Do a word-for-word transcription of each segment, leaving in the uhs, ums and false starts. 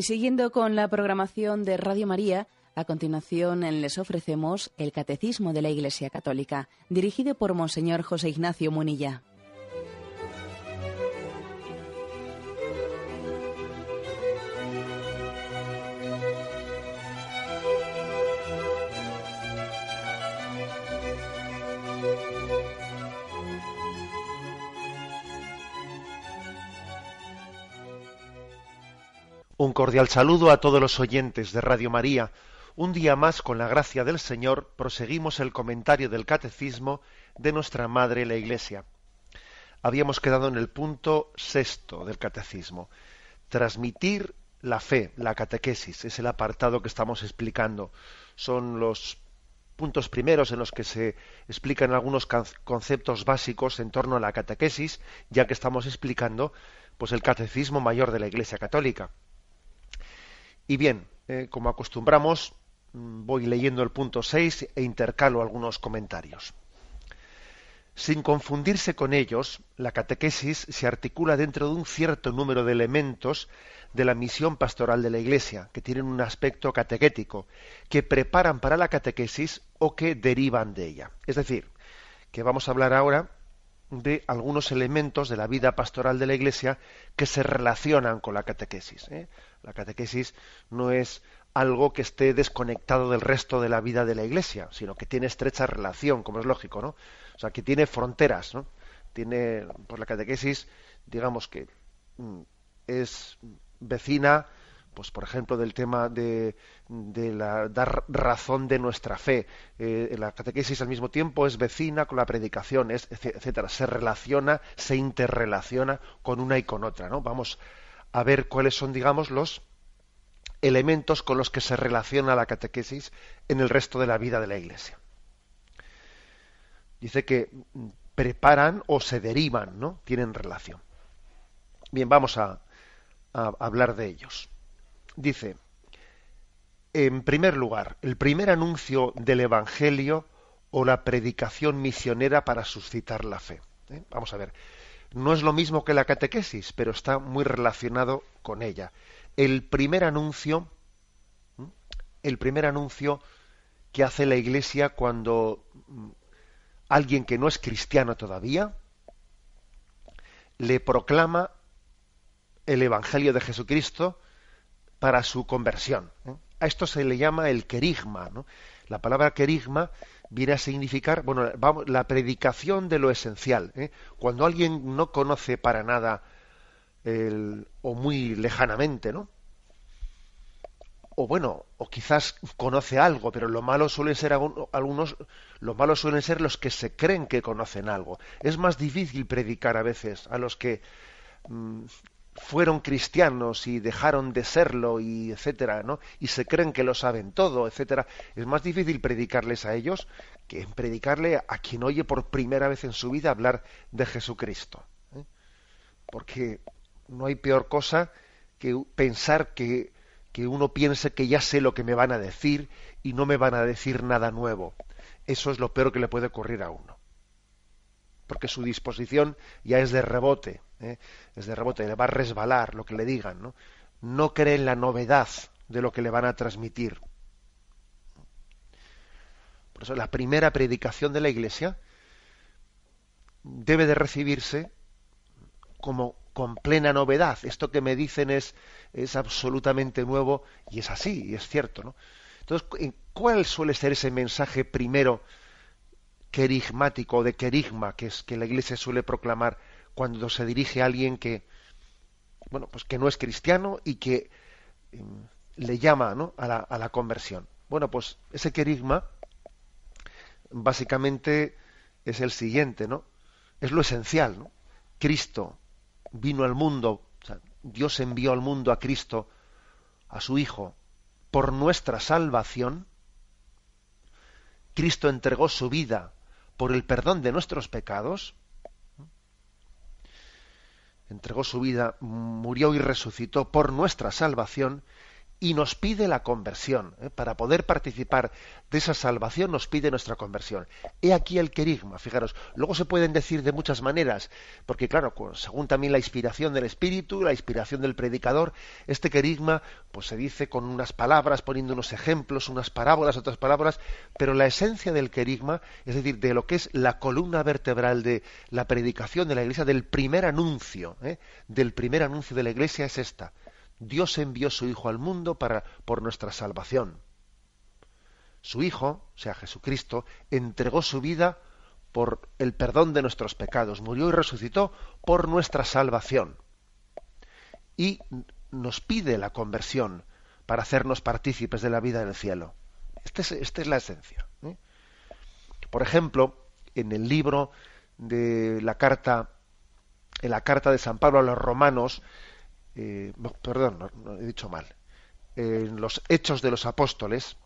Y siguiendo con la programación de Radio María, a continuación les ofrecemos el Catecismo de la Iglesia Católica, dirigido por Monseñor José Ignacio Munilla. Un cordial saludo a todos los oyentes de Radio María. Un día más, con la gracia del Señor, proseguimos el comentario del Catecismo de nuestra Madre la Iglesia. Habíamos quedado en el punto sexto del Catecismo. Transmitir la fe, la catequesis, es el apartado que estamos explicando. Son los puntos primeros en los que se explican algunos conceptos básicos en torno a la catequesis, ya que estamos explicando pues, el Catecismo Mayor de la Iglesia Católica. Y bien, eh, como acostumbramos, voy leyendo el punto seis e intercalo algunos comentarios. Sin confundirse con ellos, la catequesis se articula dentro de un cierto número de elementos de la misión pastoral de la Iglesia, que tienen un aspecto catequético, que preparan para la catequesis o que derivan de ella. Es decir, que vamos a hablar ahora de algunos elementos de la vida pastoral de la Iglesia que se relacionan con la catequesis, ¿eh? La catequesis no es algo que esté desconectado del resto de la vida de la Iglesia, sino que tiene estrecha relación, como es lógico, ¿no? O sea, que tiene fronteras, ¿no? Tiene, pues la catequesis, digamos que es vecina, pues por ejemplo, del tema de, de la, dar razón de nuestra fe. Eh, la catequesis al mismo tiempo es vecina con la predicación, es, etcétera. Se relaciona, se interrelaciona con una y con otra, ¿no? Vamos a ver cuáles son, digamos, los elementos con los que se relaciona la catequesis en el resto de la vida de la Iglesia. Dice que preparan o se derivan, ¿no? Tienen relación. Bien, vamos a, a hablar de ellos. Dice, en primer lugar, el primer anuncio del Evangelio o la predicación misionera para suscitar la fe. ¿Eh? Vamos a ver. No es lo mismo que la catequesis, pero está muy relacionado con ella. El primer anuncio, el primer anuncio que hace la Iglesia cuando alguien que no es cristiano todavía le proclama el Evangelio de Jesucristo para su conversión. A esto se le llama el kerigma, ¿no? La palabra kerigma viene a significar, bueno, vamos, la predicación de lo esencial, ¿eh? Cuando alguien no conoce para nada el, o muy lejanamente, ¿no? O bueno, o quizás conoce algo, pero lo malo suele ser algunos, lo malo suelen ser los que se creen que conocen algo. Es más difícil predicar a veces a los que mmm, fueron cristianos y dejaron de serlo y etcétera, ¿no? Y se creen que lo saben todo, etcétera. Es más difícil predicarles a ellos que predicarle a quien oye por primera vez en su vida hablar de Jesucristo, ¿eh? Porque no hay peor cosa que pensar que, que uno piense que ya sé lo que me van a decir y no me van a decir nada nuevo. Eso es lo peor que le puede ocurrir a uno, porque su disposición ya es de rebote, ¿eh? es de rebote, le va a resbalar lo que le digan, ¿no? No cree en la novedad de lo que le van a transmitir. Por eso la primera predicación de la Iglesia debe de recibirse como con plena novedad. Esto que me dicen es, es absolutamente nuevo, y es así, y es cierto, ¿no? Entonces, ¿cuál suele ser ese mensaje primero kerigmático, de kerigma, que es que la Iglesia suele proclamar cuando se dirige a alguien que, bueno, pues que no es cristiano y que eh, le llama, ¿no?, a la, a la conversión? Bueno, pues ese kerigma básicamente es el siguiente, ¿no? Es lo esencial, ¿no? Cristo vino al mundo, o sea, Dios envió al mundo a Cristo, a su Hijo, por nuestra salvación. Cristo entregó su vida por el perdón de nuestros pecados, entregó su vida, murió y resucitó por nuestra salvación, y nos pide la conversión. ¿eh? Para poder participar de esa salvación nos pide nuestra conversión. He aquí el kerigma, fijaros. Luego se pueden decir de muchas maneras, porque claro, según también la inspiración del Espíritu, la inspiración del predicador, este kerigma pues se dice con unas palabras, poniendo unos ejemplos, unas parábolas, otras palabras, pero la esencia del kerigma, es decir, de lo que es la columna vertebral de la predicación de la Iglesia, del primer anuncio, ¿eh? del primer anuncio de la Iglesia es esta. Dios envió su Hijo al mundo para, por nuestra salvación. Su Hijo, o sea, Jesucristo, entregó su vida por el perdón de nuestros pecados, murió y resucitó por nuestra salvación. Y nos pide la conversión para hacernos partícipes de la vida en el cielo. Este es, esta es la esencia. ¿eh? Por ejemplo, en el libro de la carta, en la carta de San Pablo a los Romanos, Eh, perdón, no, no, he dicho mal. En los Hechos de los Apóstoles,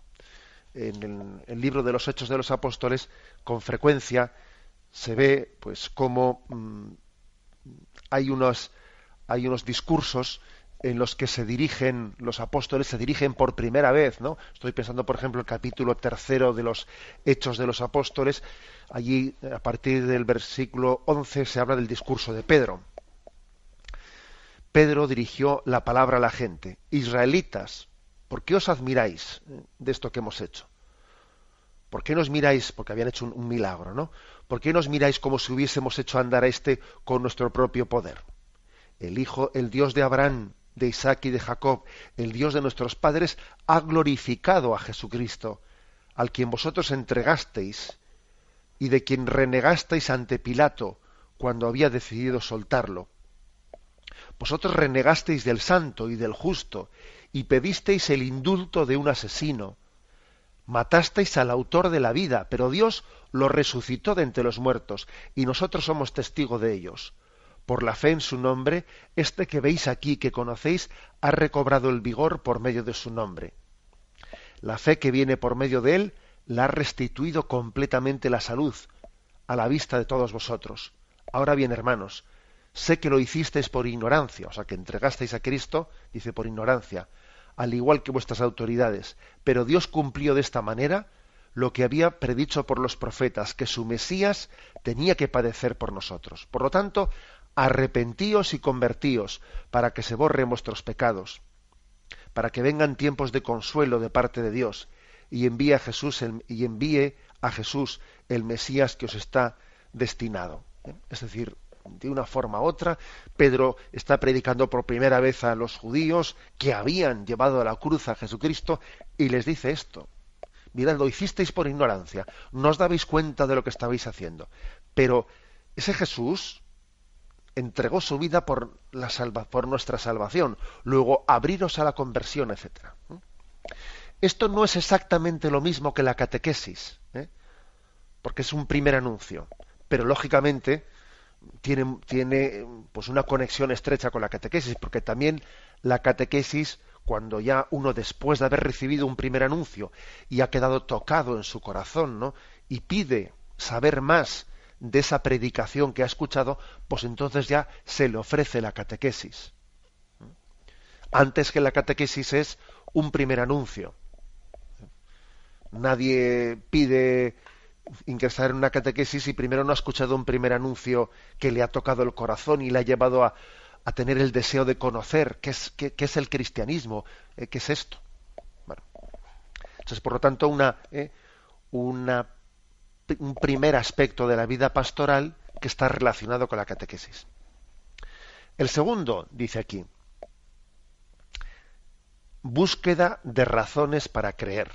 en el, en el libro de los Hechos de los Apóstoles, con frecuencia se ve, pues, cómo mmm, hay unos hay unos discursos en los que se dirigen los apóstoles, se dirigen por primera vez, ¿no? Estoy pensando, por ejemplo, el capítulo tercero de los Hechos de los Apóstoles. Allí, a partir del versículo once, se habla del discurso de Pedro. Pedro dirigió la palabra a la gente. Israelitas, ¿por qué os admiráis de esto que hemos hecho? ¿Por qué nos miráis? Porque habían hecho un, un milagro, ¿no? ¿Por qué nos miráis como si hubiésemos hecho andar a este con nuestro propio poder? El Hijo, el Dios de Abraham, de Isaac y de Jacob, el Dios de nuestros padres, ha glorificado a Jesucristo, al quien vosotros entregasteis y de quien renegasteis ante Pilato cuando había decidido soltarlo. Vosotros renegasteis del santo y del justo, y pedisteis el indulto de un asesino. Matasteis al autor de la vida, pero Dios lo resucitó de entre los muertos, y nosotros somos testigos de ellos. Por la fe en su nombre, este que veis aquí, que conocéis, ha recobrado el vigor por medio de su nombre. La fe que viene por medio de él, la ha restituido completamente la salud, a la vista de todos vosotros. Ahora bien, hermanos, sé que lo hicisteis por ignorancia, o sea, que entregasteis a Cristo, dice, por ignorancia, al igual que vuestras autoridades, pero Dios cumplió de esta manera lo que había predicho por los profetas, que su Mesías tenía que padecer por nosotros. Por lo tanto, arrepentíos y convertíos, para que se borren vuestros pecados, para que vengan tiempos de consuelo de parte de Dios, y envíe a Jesús el, y envíe a Jesús el Mesías que os está destinado. ¿Eh? Es decir, de una forma u otra, Pedro está predicando por primera vez a los judíos que habían llevado a la cruz a Jesucristo y les dice esto. Mirad, lo hicisteis por ignorancia, no os dabais cuenta de lo que estabais haciendo. Pero ese Jesús entregó su vida por, la salva, por nuestra salvación, luego abriros a la conversión, etcétera. Esto no es exactamente lo mismo que la catequesis, ¿eh? porque es un primer anuncio, pero lógicamente Tiene, tiene pues una conexión estrecha con la catequesis, porque también la catequesis, cuando ya uno después de haber recibido un primer anuncio y ha quedado tocado en su corazón, ¿no? y pide saber más de esa predicación que ha escuchado, pues entonces ya se le ofrece la catequesis. Antes que la catequesis es un primer anuncio. Nadie pide ingresar en una catequesis y primero no ha escuchado un primer anuncio que le ha tocado el corazón y le ha llevado a, a tener el deseo de conocer qué es, qué, qué es el cristianismo, eh, qué es esto. Bueno. Entonces, por lo tanto, una, eh, una, un primer aspecto de la vida pastoral que está relacionado con la catequesis. El segundo, dice aquí, búsqueda de razones para creer.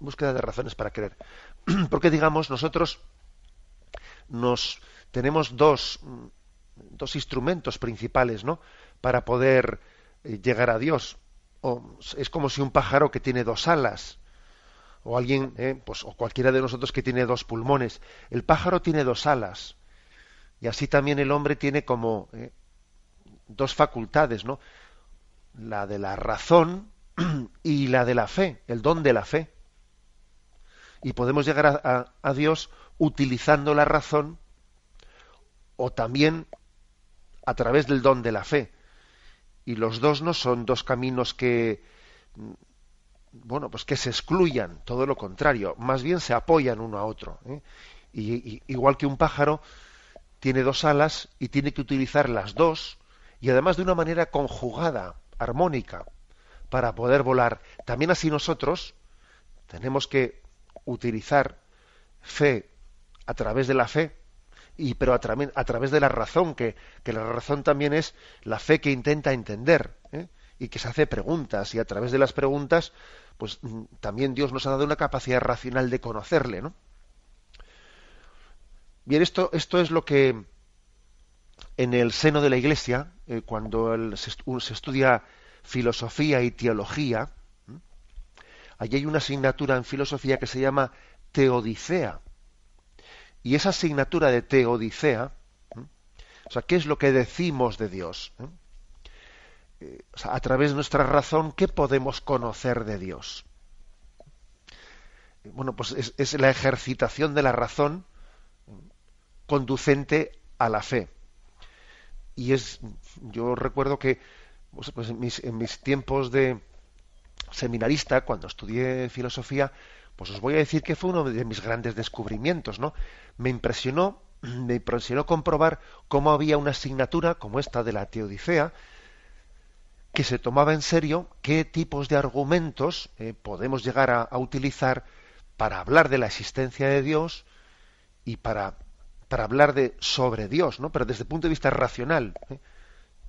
Búsqueda de razones para creer. Porque, digamos, nosotros nos tenemos dos, dos instrumentos principales, ¿no? para poder llegar a Dios. O es como si un pájaro que tiene dos alas, o alguien, eh, pues, o cualquiera de nosotros que tiene dos pulmones. El pájaro tiene dos alas. Y así también el hombre tiene como eh, dos facultades, ¿no? La de la razón y la de la fe, el don de la fe. Y podemos llegar a, a, a Dios utilizando la razón o también a través del don de la fe. Y los dos no son dos caminos que, bueno, pues que se excluyan, todo lo contrario, más bien se apoyan uno a otro, ¿eh? Y, y, igual que un pájaro tiene dos alas y tiene que utilizar las dos, y además de una manera conjugada, armónica, para poder volar. También así nosotros tenemos que utilizar fe a través de la fe, y pero a, tra a través de la razón, que, que la razón también es la fe que intenta entender, ¿eh? Y que se hace preguntas, y a través de las preguntas, pues también Dios nos ha dado una capacidad racional de conocerle, ¿no? Bien, esto, esto es lo que en el seno de la Iglesia, eh, cuando el, se, se estudia filosofía y teología, ¿eh? Allí hay una asignatura en filosofía que se llama Teodicea. Y esa asignatura de Teodicea, ¿eh? o sea, ¿qué es lo que decimos de Dios? ¿Eh? Eh, o sea, a través de nuestra razón, ¿qué podemos conocer de Dios? Bueno, pues es, es la ejercitación de la razón conducente a la fe. Y es, yo recuerdo que pues, en, mis, en mis tiempos de seminarista, cuando estudié filosofía, pues os voy a decir que fue uno de mis grandes descubrimientos, ¿no? Me impresionó, me impresionó comprobar cómo había una asignatura como esta de la Teodicea, que se tomaba en serio qué tipos de argumentos eh, podemos llegar a, a utilizar para hablar de la existencia de Dios y para, para hablar de sobre Dios, ¿no? Pero desde el punto de vista racional, ¿eh?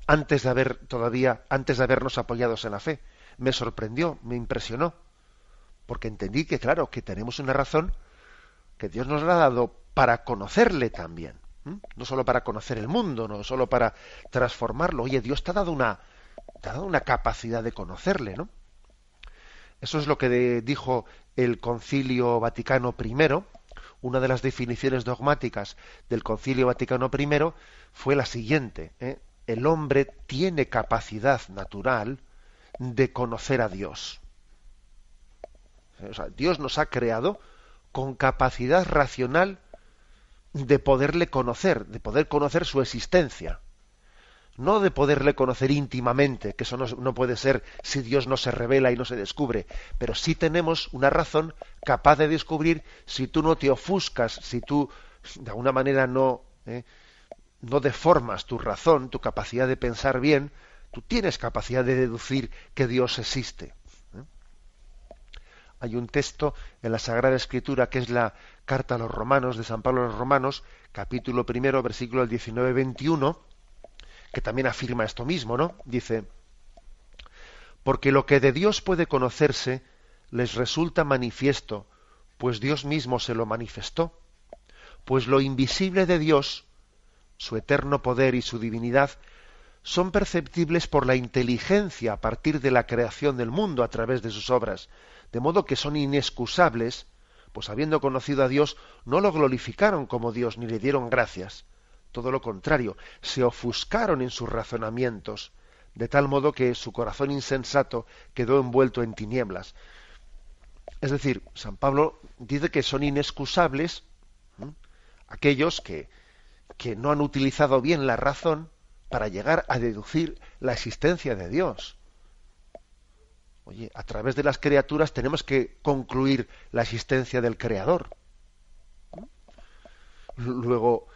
antes de haber todavía, antes de habernos apoyados en la fe. Me sorprendió, me impresionó, porque entendí que, claro, que tenemos una razón que Dios nos la ha dado para conocerle también, ¿eh? no solo para conocer el mundo, no solo para transformarlo. Oye, Dios te ha dado una Te ha dado una capacidad de conocerle, ¿no? Eso es lo que de, dijo el Concilio Vaticano primero. Una de las definiciones dogmáticas del Concilio Vaticano primero fue la siguiente, ¿eh? El hombre tiene capacidad natural de conocer a Dios. O sea, Dios nos ha creado con capacidad racional de poderle conocer, de poder conocer su existencia. No de poderle conocer íntimamente, que eso no, no puede ser si Dios no se revela y no se descubre, pero sí tenemos una razón capaz de descubrir si tú no te ofuscas, si tú de alguna manera no, eh, no deformas tu razón, tu capacidad de pensar bien, tú tienes capacidad de deducir que Dios existe. ¿Eh? Hay un texto en la Sagrada Escritura que es la Carta a los Romanos, de San Pablo a los Romanos, capítulo primero, versículo diecinueve veintiuno, que también afirma esto mismo, ¿no? Dice, porque lo que de Dios puede conocerse les resulta manifiesto, pues Dios mismo se lo manifestó, pues lo invisible de Dios, su eterno poder y su divinidad, son perceptibles por la inteligencia a partir de la creación del mundo a través de sus obras, de modo que son inexcusables, pues habiendo conocido a Dios, no lo glorificaron como Dios ni le dieron gracias. Todo lo contrario, se ofuscaron en sus razonamientos, de tal modo que su corazón insensato quedó envuelto en tinieblas. Es decir, San Pablo dice que son inexcusables, ¿eh? aquellos que, que no han utilizado bien la razón para llegar a deducir la existencia de Dios. Oye, a través de las criaturas tenemos que concluir la existencia del Creador. ¿Eh? Luego...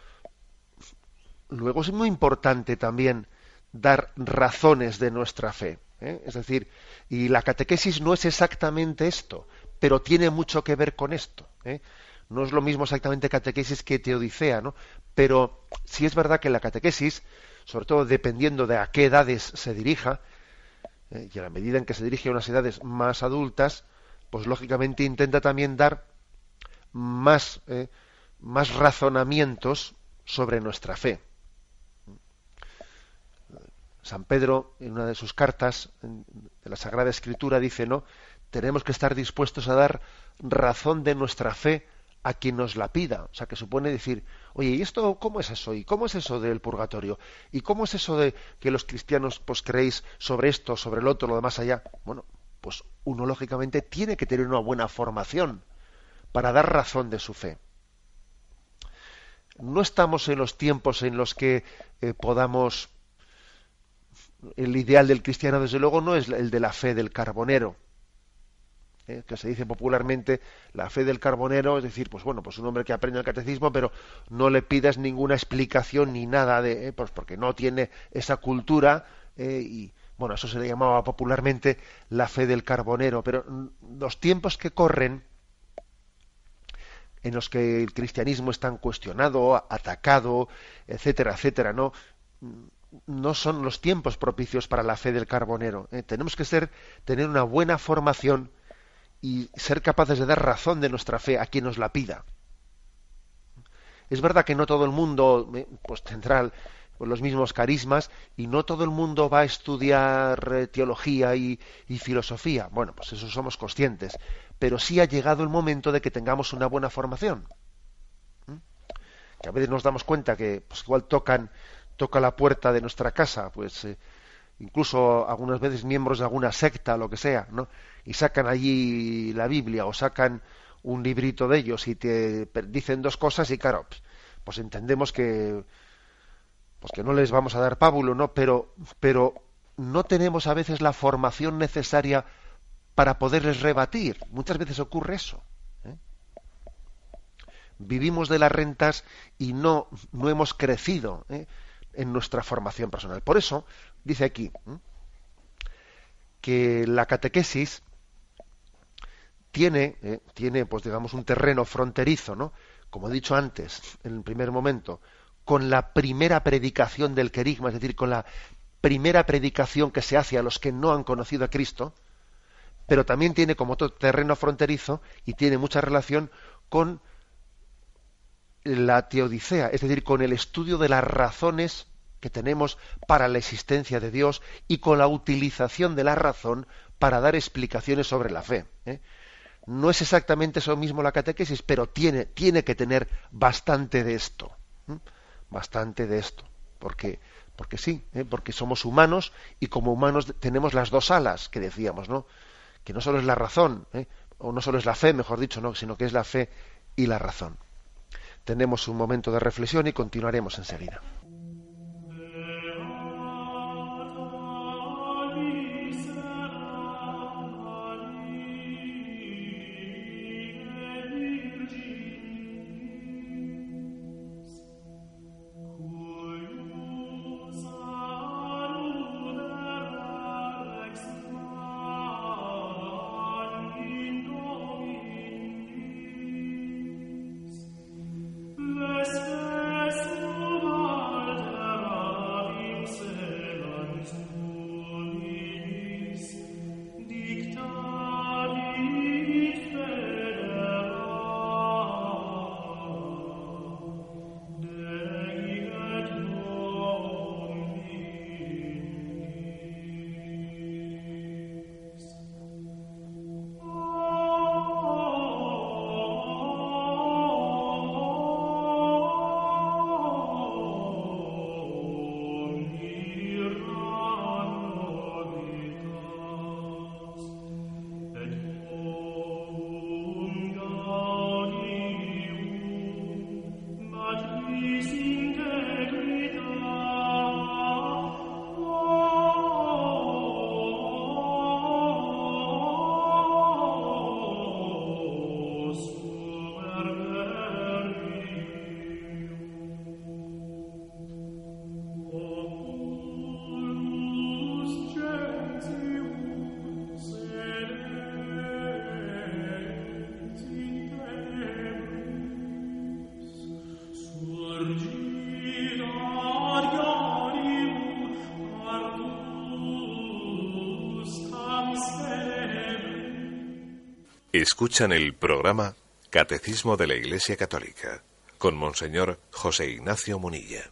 Luego es muy importante también dar razones de nuestra fe, ¿eh? Es decir, y la catequesis no es exactamente esto, pero tiene mucho que ver con esto, ¿eh? No es lo mismo exactamente catequesis que teodicea, ¿no? Pero sí es verdad que la catequesis, sobre todo dependiendo de a qué edades se dirija, ¿eh? y a la medida en que se dirige a unas edades más adultas, pues lógicamente intenta también dar más, ¿eh? más razonamientos sobre nuestra fe. San Pedro, en una de sus cartas de la Sagrada Escritura, dice, ¿no? Tenemos que estar dispuestos a dar razón de nuestra fe a quien nos la pida. O sea, que supone decir, oye, ¿y esto cómo es eso? ¿Y cómo es eso del purgatorio? ¿Y cómo es eso de que los cristianos pues creéis sobre esto, sobre el otro, lo demás allá? Bueno, pues uno lógicamente tiene que tener una buena formación para dar razón de su fe. No estamos en los tiempos en los que eh, podamos... El ideal del cristiano, desde luego, no es el de la fe del carbonero, ¿eh? Que se dice popularmente la fe del carbonero, es decir, pues bueno, pues un hombre que aprende el catecismo, pero no le pidas ninguna explicación ni nada de, ¿eh? Pues porque no tiene esa cultura, ¿eh? Y bueno, eso se le llamaba popularmente la fe del carbonero, pero los tiempos que corren, en los que el cristianismo es tan cuestionado, atacado, etcétera, etcétera, ¿no? No son los tiempos propicios para la fe del carbonero. ¿eh? Tenemos que ser, tener una buena formación y ser capaces de dar razón de nuestra fe a quien nos la pida. Es verdad que no todo el mundo eh, pues tendrá los mismos carismas y no todo el mundo va a estudiar eh, teología y, y filosofía. Bueno, pues eso somos conscientes. Pero sí ha llegado el momento de que tengamos una buena formación. ¿Mm? Que a veces nos damos cuenta que pues, igual tocan... toca la puerta de nuestra casa, pues eh, incluso algunas veces miembros de alguna secta, lo que sea, ¿no? Y sacan allí la Biblia o sacan un librito de ellos y te dicen dos cosas y claro, pues, pues entendemos que pues que no les vamos a dar pábulo, ¿no? Pero pero no tenemos a veces la formación necesaria para poderles rebatir. Muchas veces ocurre eso. ¿eh? Vivimos de las rentas y no no hemos crecido, ¿eh? en nuestra formación personal. Por eso, dice aquí, ¿eh? que la catequesis tiene, eh, tiene, pues digamos, un terreno fronterizo, ¿no? Como he dicho antes, en el primer momento, con la primera predicación del kerigma, es decir, con la primera predicación que se hace a los que no han conocido a Cristo, pero también tiene como otro terreno fronterizo y tiene mucha relación con la teodicea, es decir, con el estudio de las razones que tenemos para la existencia de Dios y con la utilización de la razón para dar explicaciones sobre la fe. ¿eh? No es exactamente eso mismo la catequesis, pero tiene, tiene que tener bastante de esto. ¿eh? Bastante de esto. Porque, porque sí, ¿eh? porque somos humanos y como humanos tenemos las dos alas que decíamos, ¿no? Que no solo es la razón, ¿eh? o no solo es la fe, mejor dicho, ¿no? sino que es la fe y la razón. Tenemos un momento de reflexión y continuaremos enseguida. Escuchan el programa Catecismo de la Iglesia Católica con Monseñor José Ignacio Munilla.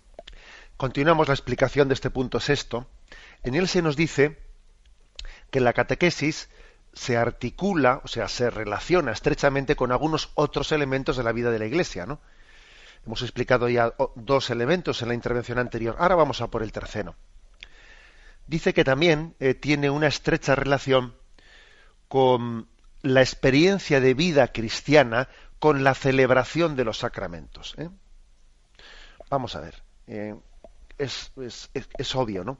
Continuamos la explicación de este punto sexto. En él se nos dice que la catequesis se articula, o sea, se relaciona estrechamente con algunos otros elementos de la vida de la Iglesia, ¿no? Hemos explicado ya dos elementos en la intervención anterior. Ahora vamos a por el tercero. Dice que también eh, tiene una estrecha relación con la experiencia de vida cristiana con la celebración de los sacramentos. ¿eh? Vamos a ver, eh, es, es, es, es obvio, ¿no?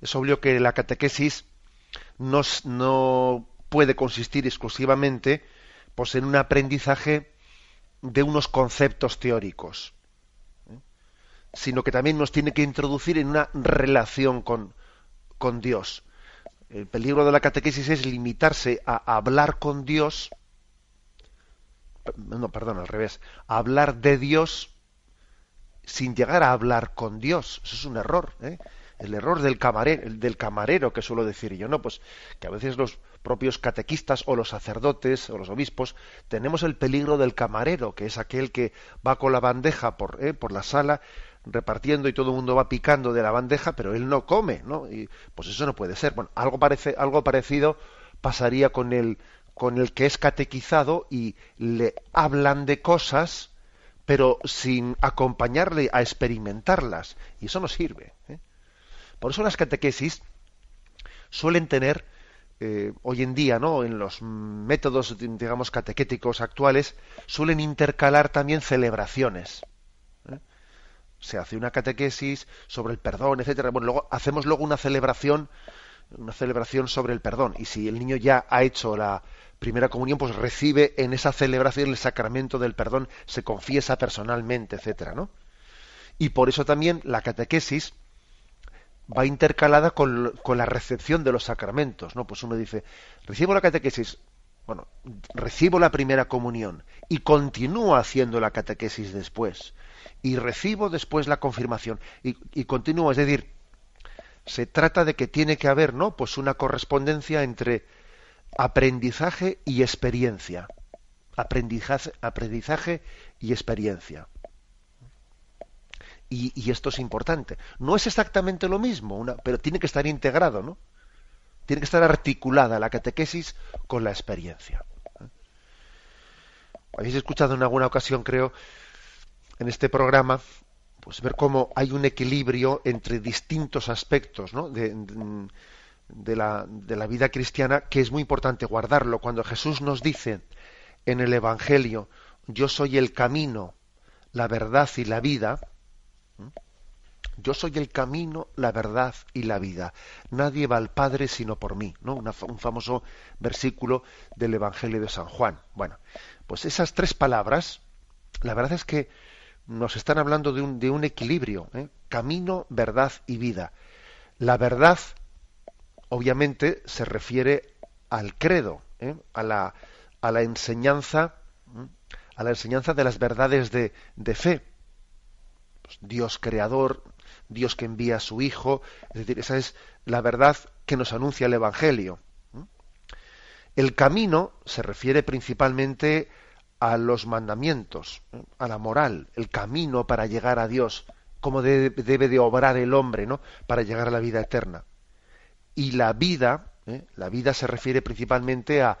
Es obvio que la catequesis no, no puede consistir exclusivamente, pues, en un aprendizaje de unos conceptos teóricos, ¿eh? sino que también nos tiene que introducir en una relación con, con Dios. El peligro de la catequesis es limitarse a hablar con Dios, no, perdón, al revés, a hablar de Dios sin llegar a hablar con Dios. Eso es un error, ¿eh? El error del camarero, del camarero que suelo decir yo, ¿no? Pues que a veces los propios catequistas o los sacerdotes o los obispos tenemos el peligro del camarero, que es aquel que va con la bandeja por, ¿eh? por la sala repartiendo y todo el mundo va picando de la bandeja, pero él no come, ¿no? Y pues eso no puede ser. Bueno, algo parece, algo parecido pasaría con el con el que es catequizado y le hablan de cosas, pero sin acompañarle a experimentarlas, y eso no sirve, ¿eh? Por eso las catequesis suelen tener, eh, hoy en día, ¿no?, en los métodos, digamos, catequéticos actuales, suelen intercalar también celebraciones, ¿eh? Se hace una catequesis sobre el perdón, etcétera. Bueno, luego hacemos luego una celebración, una celebración sobre el perdón. Y si el niño ya ha hecho la primera comunión, pues recibe en esa celebración el sacramento del perdón, se confiesa personalmente, etcétera, ¿no? Y por eso también la catequesis va intercalada con, con la recepción de los sacramentos, ¿no? Pues uno dice, recibo la catequesis, bueno, recibo la primera comunión y continúo haciendo la catequesis después, y recibo después la confirmación, y, y continúo. Es decir, se trata de que tiene que haber, ¿no?, pues una correspondencia entre aprendizaje y experiencia. Aprendizaje, aprendizaje y experiencia. Y, y esto es importante. No es exactamente lo mismo, una, pero tiene que estar integrado, ¿no? Tiene que estar articulada la catequesis con la experiencia. Habéis escuchado en alguna ocasión, creo, en este programa, pues ver cómo hay un equilibrio entre distintos aspectos, ¿no?, de, de, de, la, de la vida cristiana, que es muy importante guardarlo. Cuando Jesús nos dice en el Evangelio, yo soy el camino, la verdad y la vida, yo soy el camino, la verdad y la vida. Nadie va al Padre sino por mí, ¿no? Una, un famoso versículo del Evangelio de San Juan. Bueno, pues esas tres palabras, la verdad es que nos están hablando de un, de un equilibrio, ¿eh? Camino, verdad y vida. La verdad, obviamente, se refiere al credo, ¿eh? a la, a la enseñanza, ¿eh? a la enseñanza de las verdades de, de fe. Dios creador, Dios que envía a su Hijo, es decir, esa es la verdad que nos anuncia el Evangelio. El camino se refiere principalmente a los mandamientos, a la moral, el camino para llegar a Dios, cómo de, debe de obrar el hombre, ¿no?, para llegar a la vida eterna. Y la vida, ¿eh? la vida se refiere principalmente a,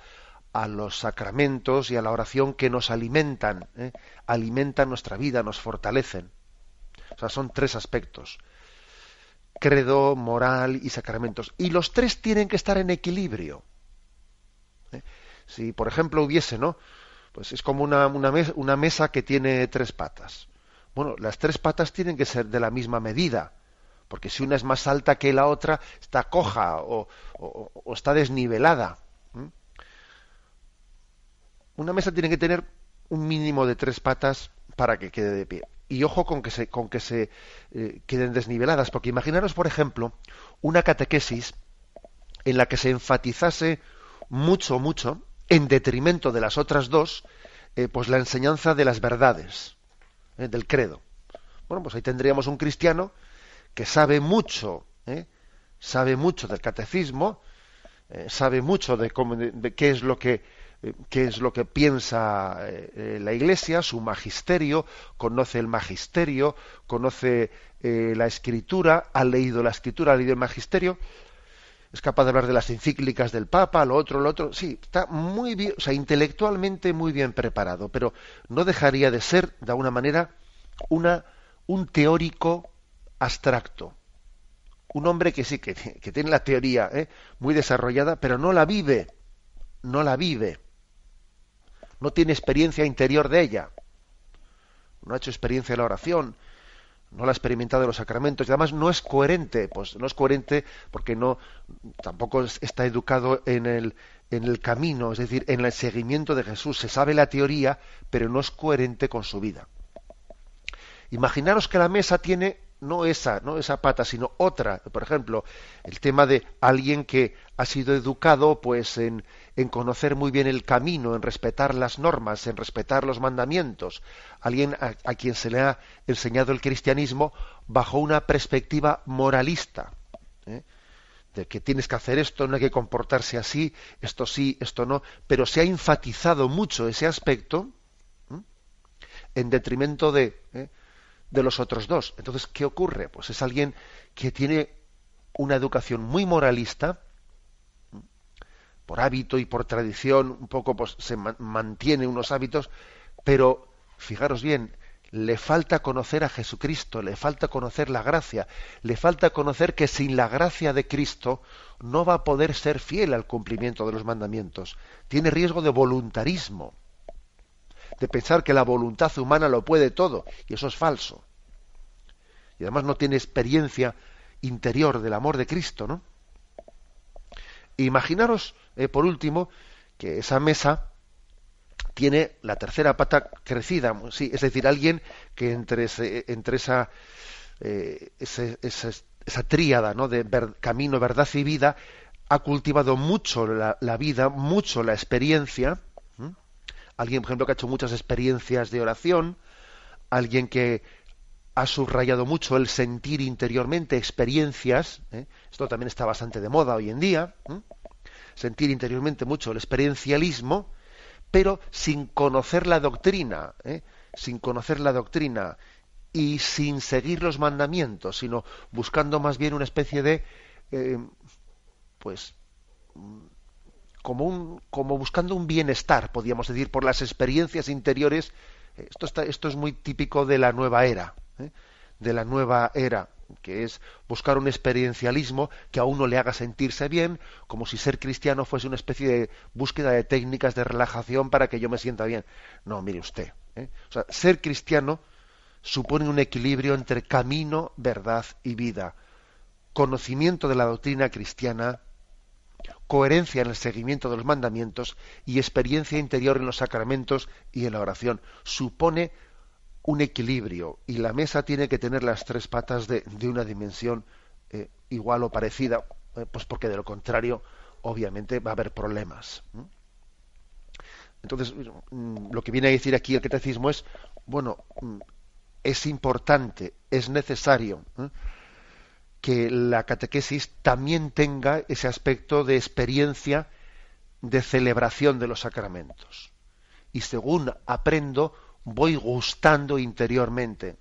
a los sacramentos y a la oración que nos alimentan, ¿eh? alimentan nuestra vida, nos fortalecen. O sea, son tres aspectos: credo, moral y sacramentos. Y los tres tienen que estar en equilibrio. ¿Eh? Si, por ejemplo, hubiese, ¿no?, pues es como una, una, mes, una mesa que tiene tres patas. Bueno, las tres patas tienen que ser de la misma medida, porque si una es más alta que la otra, está coja o, o, o está desnivelada. ¿Eh? Una mesa tiene que tener un mínimo de tres patas para que quede de pie. Y ojo con que se, con que se eh, queden desniveladas, porque imaginaros, por ejemplo, una catequesis en la que se enfatizase mucho, mucho, en detrimento de las otras dos, eh, pues la enseñanza de las verdades, eh, del credo. Bueno, pues ahí tendríamos un cristiano que sabe mucho, eh, sabe mucho del catecismo, eh, sabe mucho de, cómo, de, de qué es lo que... qué es lo que piensa eh, la Iglesia, su magisterio, conoce el magisterio, conoce eh, la Escritura, ha leído la Escritura, ha leído el magisterio, es capaz de hablar de las encíclicas del Papa, lo otro, lo otro, sí, está muy bien, o sea, intelectualmente muy bien preparado, pero no dejaría de ser, de alguna manera, una, un teórico abstracto, un hombre que sí, que, que tiene la teoría eh, muy desarrollada, pero no la vive, no la vive. No tiene experiencia interior de ella, no ha hecho experiencia de la oración, no la ha experimentado de los sacramentos, y además no es coherente, pues no es coherente porque no tampoco está educado en el, en el camino, es decir, en el seguimiento de Jesús. Se sabe la teoría, pero no es coherente con su vida. Imaginaros que la mesa tiene no esa, no esa pata, sino otra. Por ejemplo, el tema de alguien que ha sido educado pues en, en conocer muy bien el camino, en respetar las normas, en respetar los mandamientos. Alguien a, a quien se le ha enseñado el cristianismo bajo una perspectiva moralista, ¿eh? De que tienes que hacer esto, no hay que comportarse así, esto sí, esto no, pero se ha enfatizado mucho ese aspecto, ¿eh? En detrimento de... ¿eh? de los otros dos. Entonces, ¿qué ocurre? Pues es alguien que tiene una educación muy moralista, por hábito y por tradición, un poco pues se mantiene unos hábitos, pero fijaros bien, le falta conocer a Jesucristo, le falta conocer la gracia, le falta conocer que sin la gracia de Cristo no va a poder ser fiel al cumplimiento de los mandamientos. Tiene riesgo de voluntarismo, de pensar que la voluntad humana lo puede todo, y eso es falso. Y además no tiene experiencia interior del amor de Cristo, ¿no? Imaginaros, eh, por último, que esa mesa tiene la tercera pata crecida, sí, es decir, alguien que entre, ese, entre esa, eh, ese, esa, esa tríada, ¿no?, de ver, camino, verdad y vida, ha cultivado mucho la, la vida, mucho la experiencia. Alguien, por ejemplo, que ha hecho muchas experiencias de oración, alguien que ha subrayado mucho el sentir interiormente, experiencias, ¿eh? Esto también está bastante de moda hoy en día, ¿eh? Sentir interiormente mucho el experiencialismo, pero sin conocer la doctrina, ¿eh? sin conocer la doctrina y sin seguir los mandamientos, sino buscando más bien una especie de, eh, pues... Como, un, como buscando un bienestar, podríamos decir, por las experiencias interiores. Esto, está, esto es muy típico de la nueva era, ¿eh? de la nueva era, que es buscar un experiencialismo que a uno le haga sentirse bien, como si ser cristiano fuese una especie de búsqueda de técnicas de relajación para que yo me sienta bien. No, mire usted, ¿eh? O sea, ser cristiano supone un equilibrio entre camino, verdad y vida, conocimiento de la doctrina cristiana, coherencia en el seguimiento de los mandamientos y experiencia interior en los sacramentos y en la oración. Supone un equilibrio, y la mesa tiene que tener las tres patas de, de una dimensión eh, igual o parecida, eh, pues porque de lo contrario obviamente va a haber problemas. Entonces, lo que viene a decir aquí el catecismo es, bueno, es importante, es necesario, ¿eh? que la catequesis también tenga ese aspecto de experiencia, de celebración de los sacramentos. Y según aprendo, voy gustando interiormente.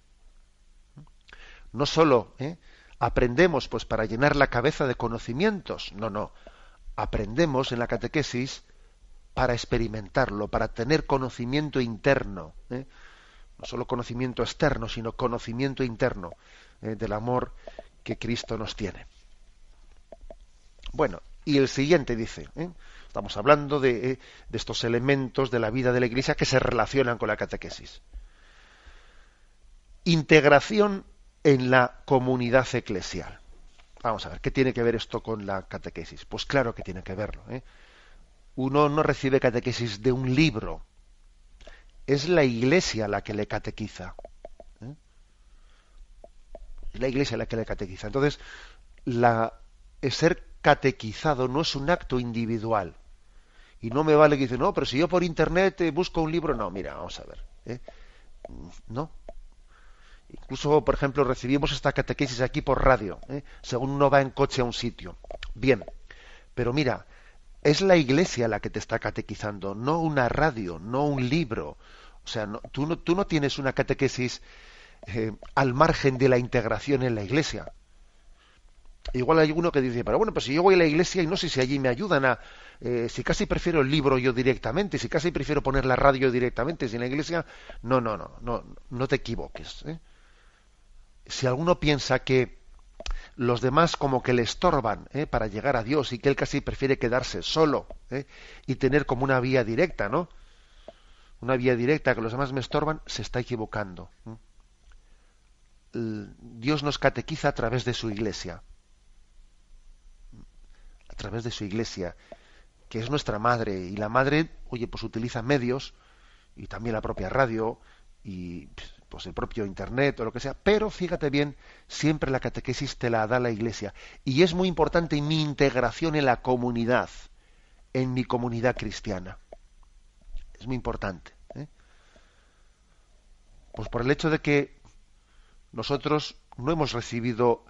No solo ¿eh? aprendemos pues para llenar la cabeza de conocimientos, no, no. Aprendemos en la catequesis para experimentarlo, para tener conocimiento interno, ¿eh? no solo conocimiento externo, sino conocimiento interno ¿eh? del amor que Cristo nos tiene. Bueno, y el siguiente dice, ¿eh? estamos hablando de, de estos elementos de la vida de la Iglesia que se relacionan con la catequesis. Integración en la comunidad eclesial. Vamos a ver, ¿qué tiene que ver esto con la catequesis? Pues claro que tiene que verlo, ¿eh? Uno no recibe catequesis de un libro. Es la Iglesia la que le catequiza. La Iglesia es la que le catequiza. Entonces, la, ser catequizado no es un acto individual. Y no me vale que dice, no, pero si yo por internet busco un libro, no, mira, vamos a ver. ¿eh? No. Incluso, por ejemplo, recibimos esta catequesis aquí por radio, ¿eh? según uno va en coche a un sitio. Bien, pero mira, es la Iglesia la que te está catequizando, no una radio, no un libro. O sea, no, tú, no, tú no tienes una catequesis... Eh, al margen de la integración en la Iglesia. Igual hay uno que dice, pero bueno, pues si yo voy a la Iglesia y no sé si allí me ayudan a... Eh, si casi prefiero el libro yo directamente, si casi prefiero poner la radio directamente, si en la Iglesia... No, no, no, no, no te equivoques, ¿eh? Si alguno piensa que los demás como que le estorban ¿eh? para llegar a Dios y que él casi prefiere quedarse solo ¿eh? y tener como una vía directa, ¿no? Una vía directa que los demás me estorban, se está equivocando, ¿eh? Dios nos catequiza a través de su Iglesia. A través de su Iglesia. que es nuestra madre, y la madre, oye, pues utiliza medios, y también la propia radio, y pues el propio internet o lo que sea, pero fíjate bien, siempre la catequesis te la da la Iglesia, y es muy importante mi integración en la comunidad, en mi comunidad cristiana. Es muy importante, ¿eh? Pues por el hecho de que nosotros no hemos recibido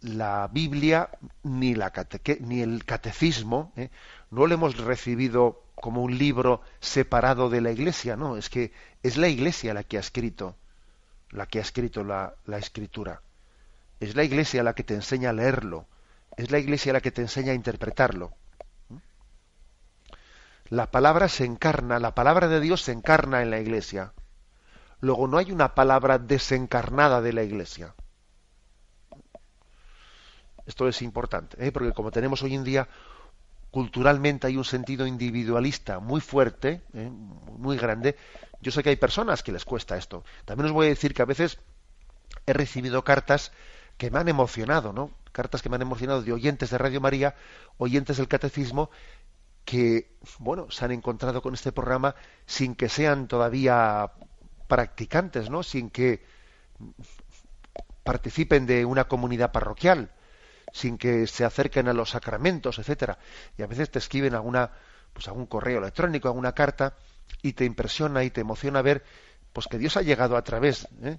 la Biblia ni, la cateque, ni el catecismo, ¿eh? No lo hemos recibido como un libro separado de la Iglesia, no, es que es la Iglesia la que ha escrito, la que ha escrito la, la Escritura. Es la Iglesia la que te enseña a leerlo, es la Iglesia la que te enseña a interpretarlo. La palabra se encarna, la palabra de Dios se encarna en la Iglesia. Luego no hay una palabra desencarnada de la Iglesia. Esto es importante, ¿eh? Porque como tenemos hoy en día, culturalmente hay un sentido individualista muy fuerte, ¿eh? Muy grande. Yo sé que hay personas que les cuesta esto. También os voy a decir que a veces he recibido cartas que me han emocionado, ¿no? Cartas que me han emocionado de oyentes de Radio María, oyentes del Catecismo, que, bueno, se han encontrado con este programa sin que sean todavía practicantes, ¿no? Sin que participen de una comunidad parroquial, sin que se acerquen a los sacramentos, etcétera. Y a veces te escriben alguna, pues algún correo electrónico, alguna carta, y te impresiona y te emociona ver, pues que Dios ha llegado a través, ¿eh?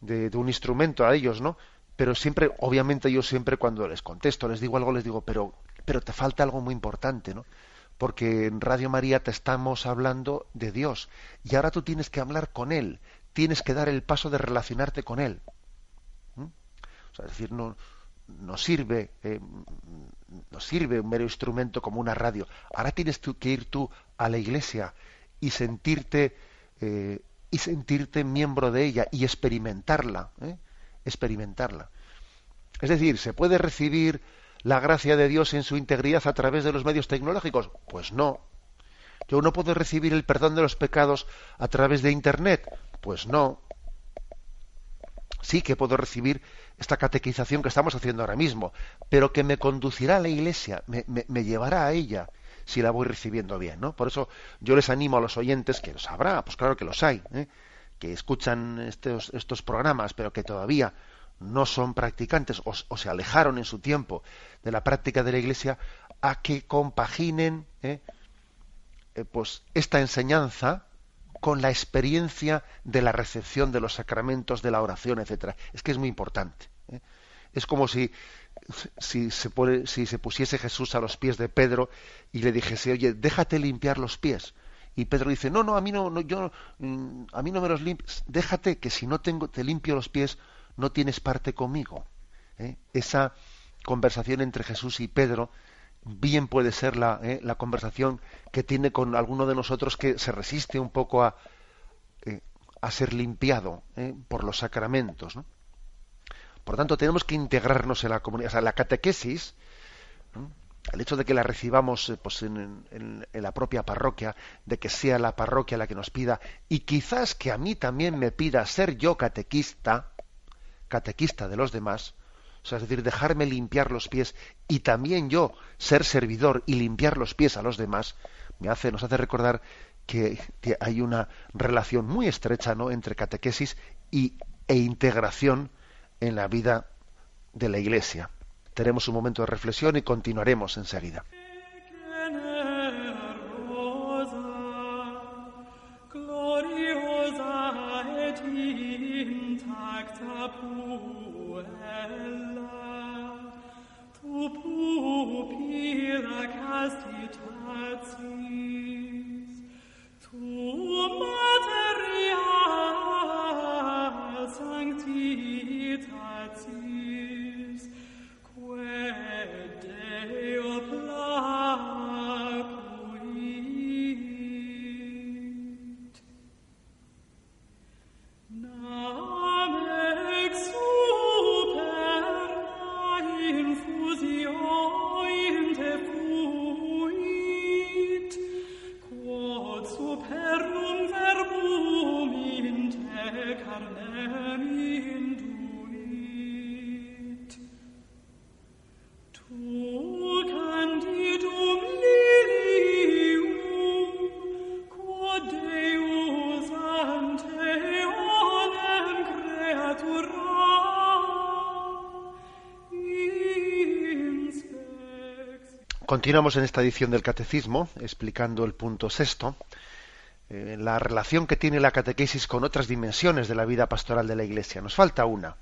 de, de un instrumento a ellos, ¿no? Pero siempre, obviamente, yo siempre cuando les contesto, les digo algo, les digo, pero, pero te falta algo muy importante, ¿no? Porque en Radio María te estamos hablando de Dios, y ahora tú tienes que hablar con Él, tienes que dar el paso de relacionarte con Él. ¿Mm? O sea, es decir, no... Nos sirve, eh, nos sirve un mero instrumento como una radio. Ahora tienes tú que ir tú a la Iglesia y sentirte eh, y sentirte miembro de ella y experimentarla, ¿eh? experimentarla. Es decir, ¿se puede recibir la gracia de Dios en su integridad a través de los medios tecnológicos? Pues no. ¿Yo no puedo recibir el perdón de los pecados a través de internet? Pues no. Sí que puedo recibir esta catequización que estamos haciendo ahora mismo, pero que me conducirá a la Iglesia, me, me, me llevará a ella, si la voy recibiendo bien, ¿no? Por eso yo les animo a los oyentes, que los habrá, pues claro que los hay, ¿eh? que escuchan estos, estos programas, pero que todavía no son practicantes o, o se alejaron en su tiempo de la práctica de la Iglesia, a que compaginen ¿eh? Eh, pues esta enseñanza con la experiencia de la recepción de los sacramentos, de la oración, etcétera. Es que es muy importante, ¿eh? Es como si, si, se pone, si se pusiese Jesús a los pies de Pedro y le dijese, oye, déjate limpiar los pies. Y Pedro dice, no, no, a mí no, no yo, a mí no me los limpies, déjate, que si no tengo, te limpio los pies, no tienes parte conmigo. ¿Eh? Esa conversación entre Jesús y Pedro bien puede ser la, eh, la conversación que tiene con alguno de nosotros que se resiste un poco a, eh, a ser limpiado eh, por los sacramentos, ¿no? Por tanto, tenemos que integrarnos en la comunidad. O sea, la catequesis, ¿no? El hecho de que la recibamos eh, pues en, en, en la propia parroquia, de que sea la parroquia la que nos pida, y quizás que a mí también me pida ser yo catequista, catequista de los demás. O sea, es decir, dejarme limpiar los pies y también yo ser servidor y limpiar los pies a los demás, me hace, nos hace recordar que, que hay una relación muy estrecha, ¿no?, entre catequesis y, e integración en la vida de la Iglesia. Tenemos un momento de reflexión y continuaremos enseguida. Tu candido mio Continuamos en esta edición del Catecismo, explicando el punto sexto, eh, la relación que tiene la catequesis con otras dimensiones de la vida pastoral de la Iglesia. Nos falta una.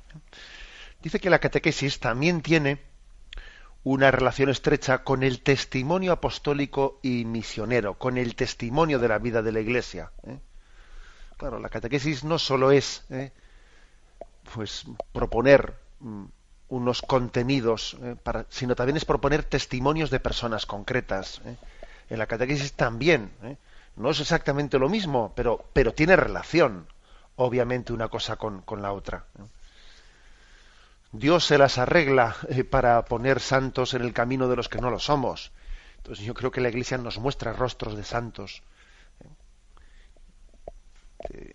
Dice que la catequesis también tiene una relación estrecha con el testimonio apostólico y misionero, con el testimonio de la vida de la Iglesia. ¿eh? Claro, la catequesis no solo es ¿eh? pues proponer mmm, unos contenidos, eh, para, sino también es proponer testimonios de personas concretas. ¿eh? En la catequesis también, ¿eh? no es exactamente lo mismo, pero, pero tiene relación, obviamente, una cosa con, con la otra. ¿eh? Dios se las arregla eh, para poner santos en el camino de los que no lo somos. Entonces yo creo que la Iglesia nos muestra rostros de santos eh,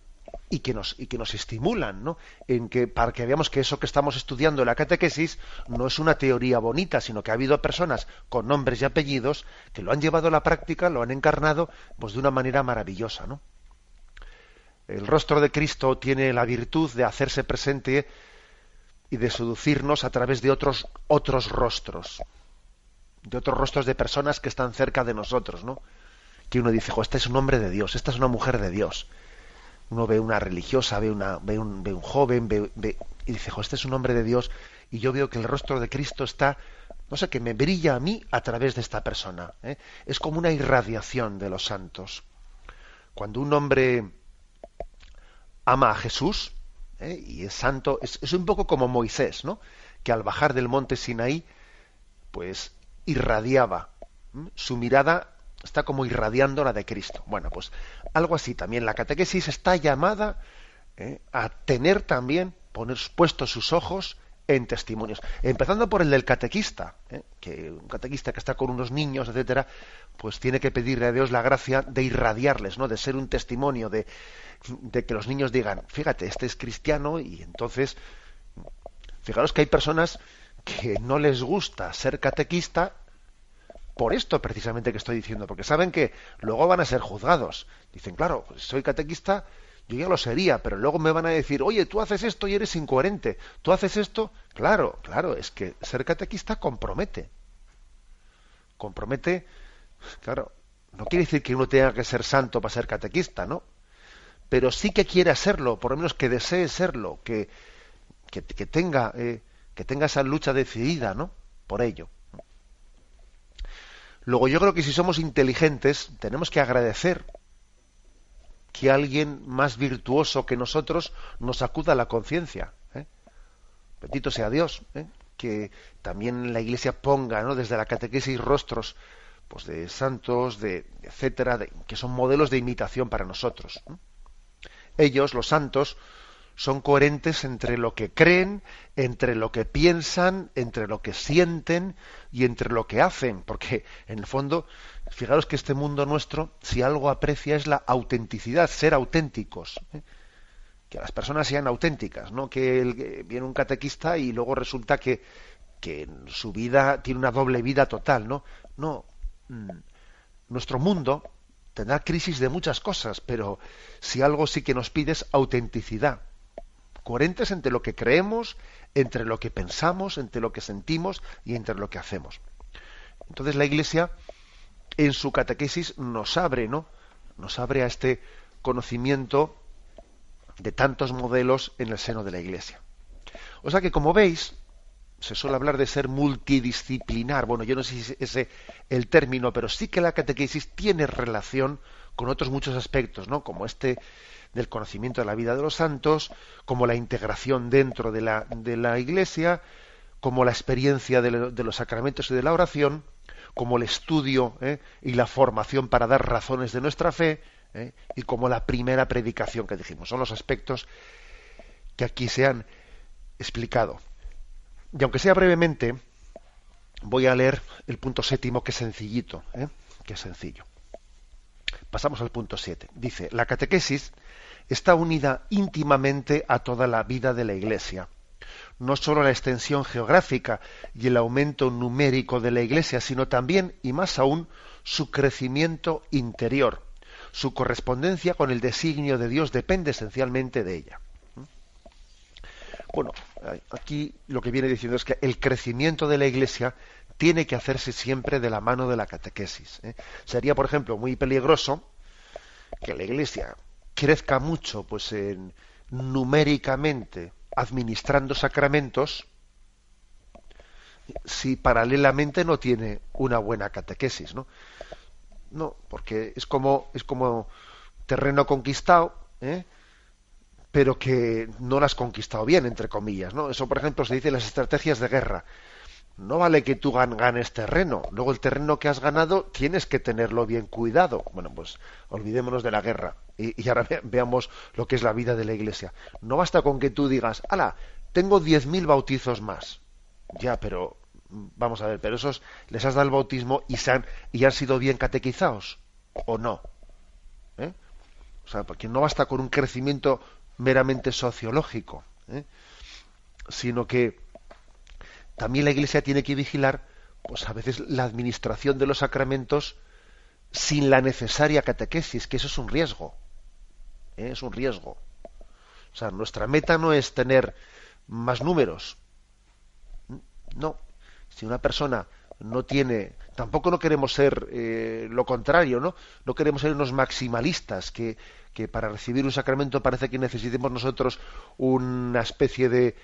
y, que nos, y que nos estimulan, ¿no? En que, para que veamos que eso que estamos estudiando en la catequesis no es una teoría bonita, sino que ha habido personas con nombres y apellidos que lo han llevado a la práctica, lo han encarnado pues de una manera maravillosa, ¿no? El rostro de Cristo tiene la virtud de hacerse presente y de seducirnos a través de otros otros rostros, de otros rostros de personas que están cerca de nosotros, ¿no? Que uno dice, jo, este es un hombre de Dios, esta es una mujer de Dios. Uno ve una religiosa, ve una, ve un, ve un joven, ve, ve, y dice, jo, este es un hombre de Dios, y yo veo que el rostro de Cristo está, no sé, que me brilla a mí a través de esta persona, ¿eh? Es como una irradiación de los santos. Cuando un hombre ama a Jesús, ¿Eh? y es santo, es, es un poco como Moisés, ¿no? Que al bajar del monte Sinaí, pues irradiaba, ¿eh? su mirada está como irradiando la de Cristo. Bueno, pues algo así también, la catequesis está llamada ¿eh? a tener también, poner puestos sus ojos en testimonios, empezando por el del catequista, ¿eh? que un catequista que está con unos niños, etcétera, pues tiene que pedirle a Dios la gracia de irradiarles, ¿no? De ser un testimonio, de, de que los niños digan, fíjate, este es cristiano, y entonces, fijaros que hay personas que no les gusta ser catequista por esto precisamente que estoy diciendo, porque saben que luego van a ser juzgados. Dicen, claro, soy catequista, yo ya lo sería, pero luego me van a decir, oye, tú haces esto y eres incoherente, tú haces esto, claro, claro, es que ser catequista compromete, compromete, claro, no quiere decir que uno tenga que ser santo para ser catequista, ¿no? Pero sí que quiera serlo, por lo menos que desee serlo, que, que, que tenga, eh, que tenga esa lucha decidida, ¿no? Por ello. Luego yo creo que si somos inteligentes, tenemos que agradecer que alguien más virtuoso que nosotros nos sacuda la conciencia, ¿eh? Bendito sea Dios, ¿eh? que también la Iglesia ponga, ¿no? desde la catequesis rostros pues de santos, de etcétera, de, que son modelos de imitación para nosotros, ¿eh? Ellos, los santos, son coherentes entre lo que creen, entre lo que piensan, entre lo que sienten y entre lo que hacen, porque en el fondo, fijaros que este mundo nuestro, si algo aprecia es la autenticidad, ser auténticos, ¿eh? que las personas sean auténticas, no que, el, que viene un catequista y luego resulta que, que en su vida tiene una doble vida total, ¿no? No, mm, nuestro mundo tendrá crisis de muchas cosas, pero si algo sí que nos pide es autenticidad. Coherentes entre lo que creemos, entre lo que pensamos, entre lo que sentimos y entre lo que hacemos. Entonces la Iglesia, en su catequesis, nos abre, ¿no? Nos abre a este conocimiento de tantos modelos en el seno de la Iglesia. O sea que, como veis, se suele hablar de ser multidisciplinar. Bueno, yo no sé si ese es el término, pero sí que la catequesis tiene relación con otros muchos aspectos, ¿no? Como este del conocimiento de la vida de los santos, como la integración dentro de la, de la Iglesia, como la experiencia de, lo, de los sacramentos y de la oración, como el estudio ¿eh? y la formación para dar razones de nuestra fe, ¿eh? y como la primera predicación que dijimos. Son los aspectos que aquí se han explicado. Y aunque sea brevemente, voy a leer el punto séptimo, que es sencillito, ¿eh? que es sencillo. Pasamos al punto siete. Dice, la catequesis está unida íntimamente a toda la vida de la Iglesia. No solo la extensión geográfica y el aumento numérico de la Iglesia, sino también, y más aún, su crecimiento interior. Su correspondencia con el designio de Dios depende esencialmente de ella. Bueno, aquí lo que viene diciendo es que el crecimiento de la Iglesia tiene que hacerse siempre de la mano de la catequesis, ¿eh? Sería, por ejemplo, muy peligroso que la Iglesia crezca mucho, pues, en, numéricamente, administrando sacramentos, si paralelamente no tiene una buena catequesis, ¿no? No, porque es como es como terreno conquistado, ¿eh? Pero que no lo has conquistado bien, entre comillas, ¿no? Eso, por ejemplo, se dice en las estrategias de guerra. No vale que tú ganes terreno. Luego el terreno que has ganado tienes que tenerlo bien cuidado. Bueno, pues olvidémonos de la guerra. Y, y ahora ve, veamos lo que es la vida de la Iglesia. No basta con que tú digas, ala, tengo diez mil bautizos más. Ya, pero, vamos a ver, pero esos les has dado el bautismo y, se han, y han sido bien catequizados, ¿o no? ¿Eh? O sea, porque no basta con un crecimiento meramente sociológico, ¿eh? Sino que también la Iglesia tiene que vigilar, pues a veces, la administración de los sacramentos sin la necesaria catequesis, que eso es un riesgo, ¿eh? Es un riesgo. O sea, nuestra meta no es tener más números, no. Si una persona no tiene, tampoco no queremos ser eh, lo contrario, ¿no? No queremos ser unos maximalistas que, que para recibir un sacramento parece que necesitemos nosotros una especie de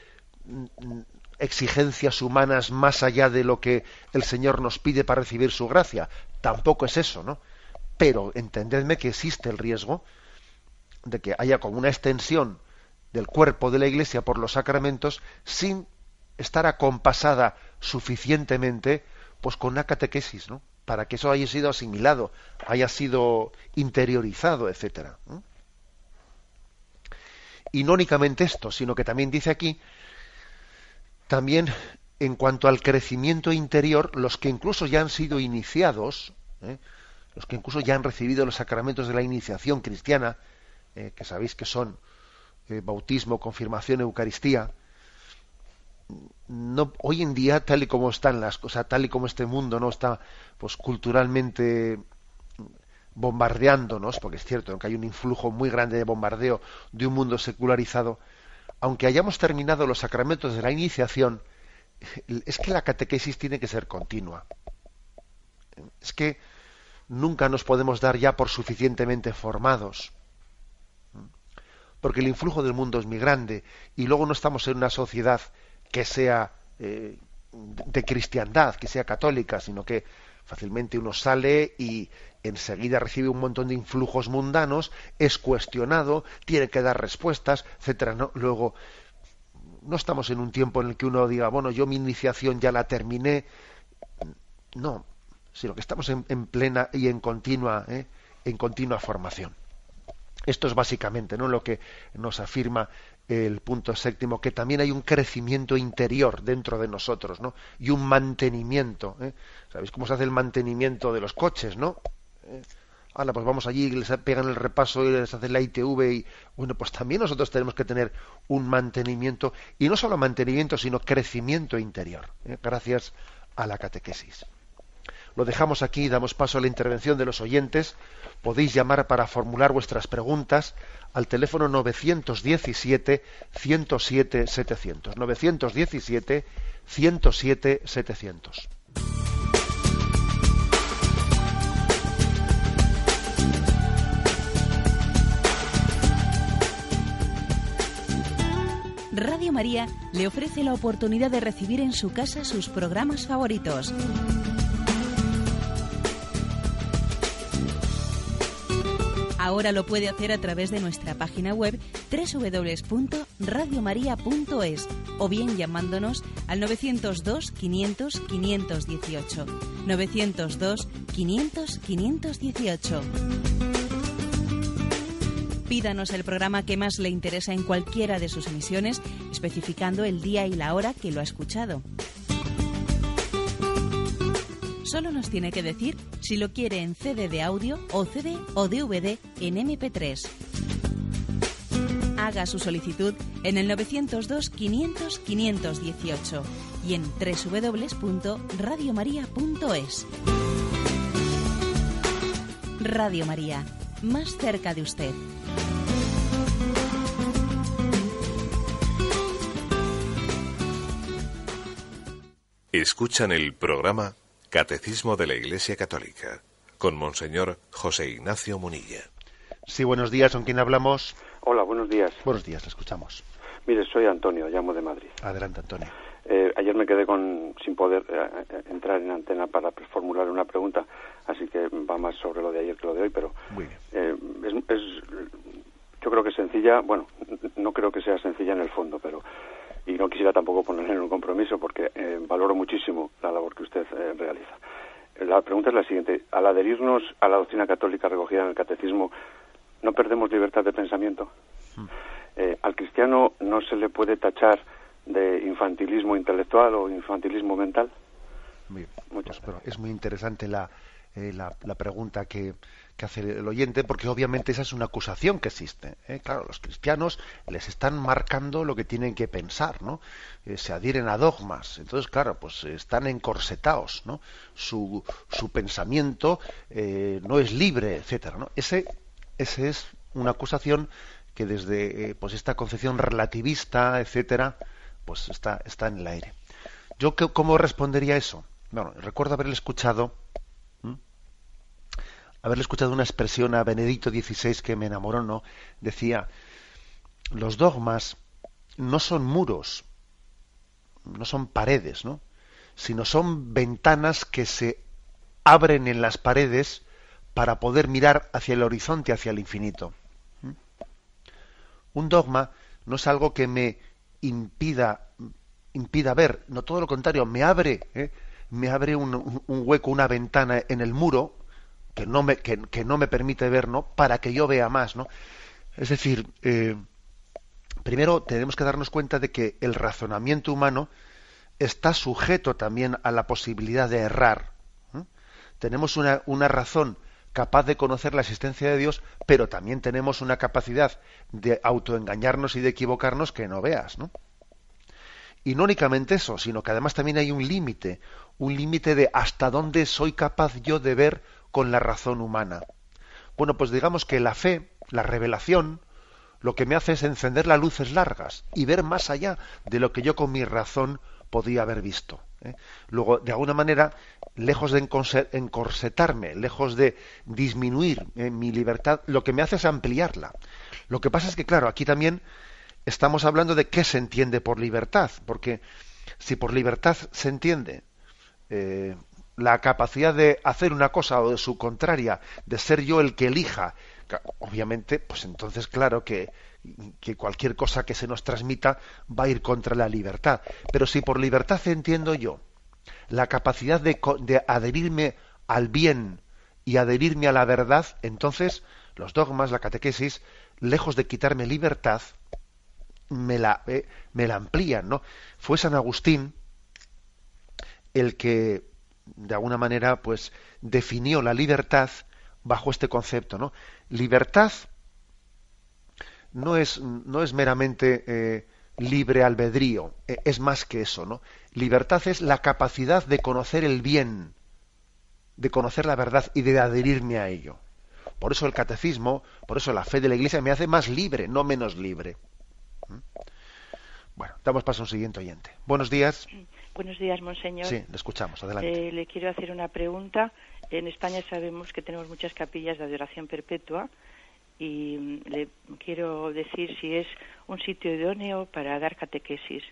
exigencias humanas más allá de lo que el Señor nos pide para recibir su gracia. Tampoco es eso, ¿no? Pero entendedme que existe el riesgo de que haya como una extensión del cuerpo de la Iglesia por los sacramentos sin estar acompasada suficientemente, pues, con una catequesis, ¿no? Para que eso haya sido asimilado, haya sido interiorizado, etcétera. ¿Eh? Y no únicamente esto, sino que también dice aquí, también en cuanto al crecimiento interior, los que incluso ya han sido iniciados, ¿eh? Los que incluso ya han recibido los sacramentos de la iniciación cristiana, eh, que sabéis que son eh, bautismo, confirmación, Eucaristía. No, hoy en día, tal y como están las cosas, tal y como este mundo no está, pues, culturalmente bombardeándonos, porque es cierto que hay un influjo muy grande de bombardeo de un mundo secularizado, aunque hayamos terminado los sacramentos de la iniciación, es que la catequesis tiene que ser continua. Es que nunca nos podemos dar ya por suficientemente formados, porque el influjo del mundo es muy grande y luego no estamos en una sociedad que sea eh, de cristiandad, que sea católica, sino que fácilmente uno sale y enseguida recibe un montón de influjos mundanos, es cuestionado, tiene que dar respuestas, etcétera, ¿no? Luego, no estamos en un tiempo en el que uno diga, bueno, yo mi iniciación ya la terminé. No, sino que estamos en, en plena y en continua, ¿eh? en continua formación. Esto es básicamente, ¿no?, lo que nos afirma el punto séptimo, que también hay un crecimiento interior dentro de nosotros, ¿no? Y un mantenimiento, ¿eh? ¿Sabéis cómo se hace el mantenimiento de los coches, no? Eh, ala, pues vamos allí, les pegan el repaso y les hacen la I T V y, bueno, pues también nosotros tenemos que tener un mantenimiento, y no solo mantenimiento, sino crecimiento interior, ¿eh? Gracias a la catequesis. Lo dejamos aquí, damos paso a la intervención de los oyentes. Podéis llamar para formular vuestras preguntas al teléfono nueve uno siete, uno cero siete, siete cero cero. nueve uno siete, uno cero siete, siete cero cero. Radio María le ofrece la oportunidad de recibir en su casa sus programas favoritos. Ahora lo puede hacer a través de nuestra página web doble u doble u doble u punto radio maria punto es o bien llamándonos al nueve cero dos, quinientos, quinientos dieciocho. nueve cero dos, quinientos, quinientos dieciocho. Pídanos el programa que más le interesa en cualquiera de sus emisiones, especificando el día y la hora que lo ha escuchado. Solo nos tiene que decir si lo quiere en C D de audio o C D o D V D en eme pe tres. Haga su solicitud en el nueve cero dos, quinientos, quinientos dieciocho y en doble u doble u doble u punto radio maria punto es. Radio María, más cerca de usted. Escuchan el programa Catecismo de la Iglesia Católica con Monseñor José Ignacio Munilla. Sí, buenos días. ¿Con quién hablamos? Hola, buenos días. Buenos días, te escuchamos. Mire, soy Antonio, llamo de Madrid. Adelante, Antonio. Eh, ayer me quedé con, sin poder eh, entrar en antena para formular una pregunta, así que va más sobre lo de ayer que lo de hoy, pero Muy bien. Eh, es, es, yo creo que es sencilla, bueno, no creo que sea sencilla en el fondo, pero y no quisiera tampoco ponerle en un compromiso porque eh, valoro muchísimo la labor que usted eh, realiza. La pregunta es la siguiente: al adherirnos a la doctrina católica recogida en el Catecismo, ¿no perdemos libertad de pensamiento? Mm. Eh, al cristiano no se le puede tachar de infantilismo intelectual o infantilismo mental. Bien, pues, bueno, es muy interesante la, eh, la, la pregunta que, que hace el oyente, porque obviamente esa es una acusación que existe, ¿eh? Claro, los cristianos les están marcando lo que tienen que pensar, ¿no? Eh, se adhieren a dogmas, entonces claro, pues están encorsetados, ¿no? Su, su pensamiento eh, no es libre, etcétera, ¿no? Ese, ese es una acusación que desde eh, pues esta concepción relativista, etcétera, pues está, está en el aire. ¿Yo qué, cómo respondería a eso? Bueno, recuerdo haberle escuchado, ¿m? haberle escuchado una expresión a Benedito dieciséis que me enamoró, ¿no? Decía, los dogmas no son muros, no son paredes, ¿no? Sino son ventanas que se abren en las paredes para poder mirar hacia el horizonte, hacia el infinito. ¿M? Un dogma no es algo que me impida impida ver, no, todo lo contrario, me abre ¿eh? me abre un, un, un hueco, una ventana en el muro que no me que, que no me permite ver, ¿no? Para que yo vea más, ¿no? Es decir, eh, primero tenemos que darnos cuenta de que el razonamiento humano está sujeto también a la posibilidad de errar, ¿eh? Tenemos una, una razón capaz de conocer la existencia de Dios, pero también tenemos una capacidad de autoengañarnos y de equivocarnos que no veas, ¿no? Y no únicamente eso, sino que además también hay un límite, un límite de hasta dónde soy capaz yo de ver con la razón humana. Bueno, pues digamos que la fe, la revelación, lo que me hace es encender las luces largas y ver más allá de lo que yo con mi razón podía haber visto, ¿eh? Luego, de alguna manera, lejos de encorsetarme, lejos de disminuir eh, mi libertad, lo que me hace es ampliarla. Lo que pasa es que, claro, aquí también estamos hablando de qué se entiende por libertad, porque si por libertad se entiende eh, la capacidad de hacer una cosa o de su contraria, de ser yo el que elija, obviamente, pues entonces claro que, que cualquier cosa que se nos transmita va a ir contra la libertad. Pero si por libertad entiendo yo la capacidad de, de adherirme al bien y adherirme a la verdad, entonces los dogmas, la catequesis, lejos de quitarme libertad, me la, eh, me la amplían, ¿no? Fue San Agustín el que, de alguna manera, pues definió la libertad bajo este concepto, ¿no? Libertad no es, no es meramente eh, libre albedrío, eh, es más que eso, ¿no? Libertad es la capacidad de conocer el bien, de conocer la verdad y de adherirme a ello. Por eso el catecismo, por eso la fe de la Iglesia me hace más libre, no menos libre. Bueno, damos paso a un siguiente oyente. Buenos días. Buenos días, monseñor. Sí, le escuchamos, adelante. Eh, le quiero hacer una pregunta. En España sabemos que tenemos muchas capillas de adoración perpetua y le quiero decir si es un sitio idóneo para dar catequesis.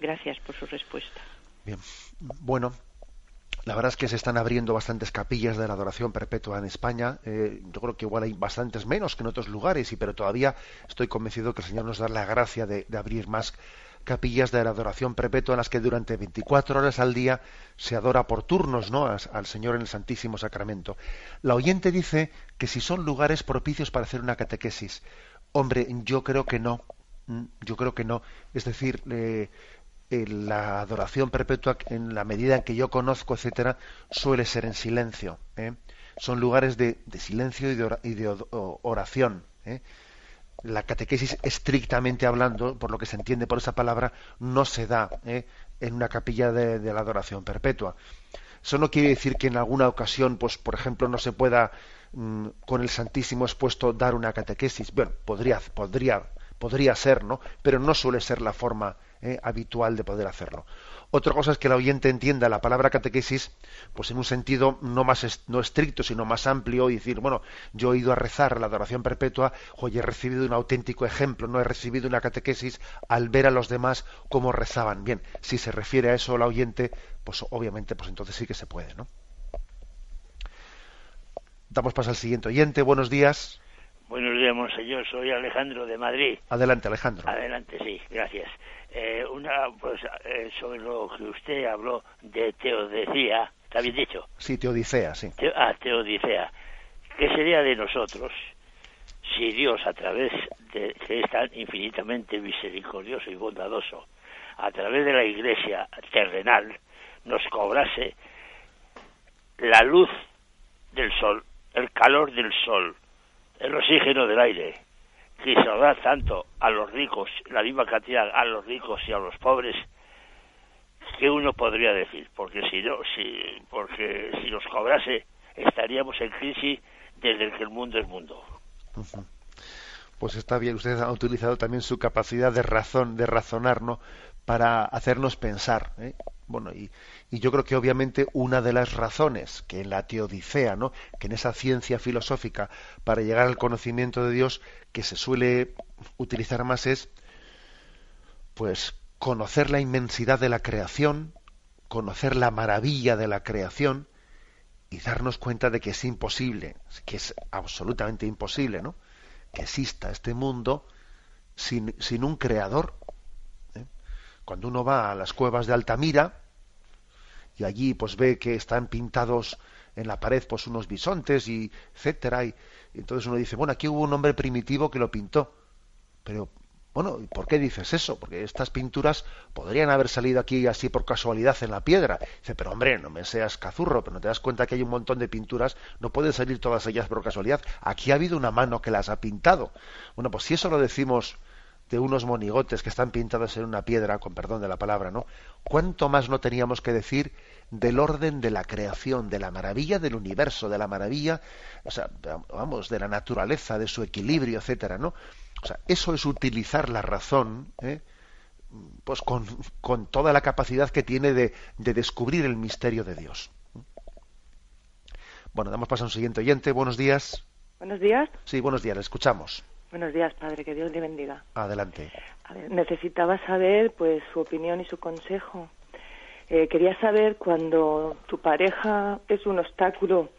Gracias por su respuesta. Bien, bueno, la verdad es que se están abriendo bastantes capillas de la adoración perpetua en España. Eh, yo creo que igual hay bastantes menos que en otros lugares, y pero todavía estoy convencido que el Señor nos da la gracia de, de abrir más capillas de la adoración perpetua en las que durante veinticuatro horas al día se adora por turnos, ¿no?, a, al Señor en el Santísimo Sacramento. La oyente dice que si son lugares propicios para hacer una catequesis. Hombre, yo creo que no. Yo creo que no. Es decir, eh, la adoración perpetua, en la medida en que yo conozco, etcétera, suele ser en silencio, ¿eh? Son lugares de, de silencio y de oración, ¿eh? La catequesis, estrictamente hablando, por lo que se entiende por esa palabra, no se da, ¿eh?, en una capilla de, de la adoración perpetua. Eso no quiere decir que en alguna ocasión, pues por ejemplo, no se pueda mmm, con el Santísimo expuesto dar una catequesis. Bueno, podría, podría podría ser, ¿no? Pero no suele ser la forma eh, habitual de poder hacerlo. Otra cosa es que el oyente entienda la palabra catequesis pues en un sentido no más est no estricto, sino más amplio, y decir, bueno, yo he ido a rezar la adoración perpetua, oye, he recibido un auténtico ejemplo, no he recibido una catequesis al ver a los demás cómo rezaban. Bien, si se refiere a eso el oyente, pues obviamente, pues entonces sí que se puede, ¿no? Damos paso al siguiente oyente. Buenos días. Buenos días, monseñor. Soy Alejandro de Madrid. Adelante, Alejandro. Adelante, sí, gracias. Eh, una, pues, eh, sobre lo que usted habló de Teodicea, ¿está bien dicho? Sí, Teodicea, sí. Te, ah, Teodicea. ¿Qué sería de nosotros si Dios, a través de, que es tan infinitamente misericordioso y bondadoso, a través de la Iglesia terrenal, nos cobrase la luz del sol, el calor del sol, el oxígeno del aire, que se da tanto a los ricos, la misma cantidad a los ricos y a los pobres, que uno podría decir, porque si no, si, porque si nos cobrase estaríamos en crisis desde que el mundo es mundo. Uh-huh. Pues está bien, ustedes han utilizado también su capacidad de razón, de razonar, ¿no?, para hacernos pensar, ¿eh? Bueno, y, y yo creo que obviamente una de las razones que en la Teodicea, ¿no?, que en esa ciencia filosófica para llegar al conocimiento de Dios que se suele utilizar más es, pues, conocer la inmensidad de la creación, conocer la maravilla de la creación y darnos cuenta de que es imposible, que es absolutamente imposible, ¿no?, que exista este mundo sin, sin un creador. Cuando uno va a las cuevas de Altamira y allí pues ve que están pintados en la pared pues unos bisontes y etcétera, y entonces uno dice, bueno, aquí hubo un hombre primitivo que lo pintó, pero bueno, ¿y por qué dices eso? Porque estas pinturas podrían haber salido aquí así por casualidad en la piedra. Dice, pero hombre, no me seas cazurro, pero no te das cuenta que hay un montón de pinturas, no pueden salir todas ellas por casualidad, aquí ha habido una mano que las ha pintado. Bueno, pues si eso lo decimos de unos monigotes que están pintados en una piedra, con perdón de la palabra, ¿no?, ¿cuánto más no teníamos que decir del orden de la creación, de la maravilla del universo, de la maravilla, o sea, vamos, de la naturaleza, de su equilibrio, etcétera, ¿no? O sea, eso es utilizar la razón, ¿eh?, pues con, con toda la capacidad que tiene de, de descubrir el misterio de Dios. Bueno, damos paso a un siguiente oyente. Buenos días. Buenos días. Sí, buenos días, le escuchamos. Buenos días, padre, que Dios le bendiga. Adelante. A ver, necesitaba saber, pues, su opinión y su consejo. Eh, quería saber, cuando tu pareja es un obstáculo